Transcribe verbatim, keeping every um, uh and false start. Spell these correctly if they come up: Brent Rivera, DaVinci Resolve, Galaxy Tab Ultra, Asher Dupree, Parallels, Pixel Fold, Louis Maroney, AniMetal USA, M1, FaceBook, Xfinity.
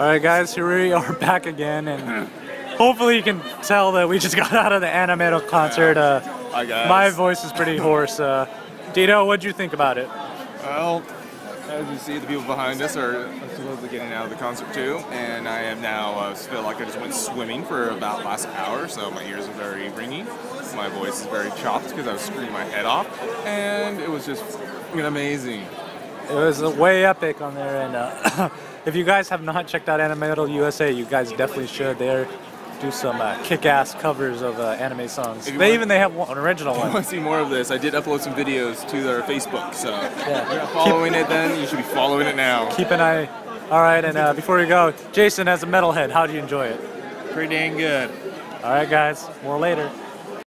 Alright guys, here we are back again, and hopefully you can tell that we just got out of the AniMetal concert. Uh, Hi guys. My voice is pretty hoarse. Uh, Dito, what'd you think about it? Well, as you see, the people behind us are supposedly getting out of the concert too, and I am now uh, feel like I just went swimming for about last hour, so my ears are very ringy, my voice is very chopped because I was screaming my head off, and it was just freaking amazing. It was way epic on there, and uh, if you guys have not checked out AniMetal U S A, you guys definitely should. They're do some uh, kick-ass covers of uh, anime songs. They want, even they have one, an original one. If you want to see more of this, I did upload some videos to their Facebook, so yeah. If you're not following keep, it then, you should be following it now. Keep an eye. Alright, and uh, before we go, Jason, as a metalhead, how do you enjoy it? Pretty dang good. Alright guys, more later.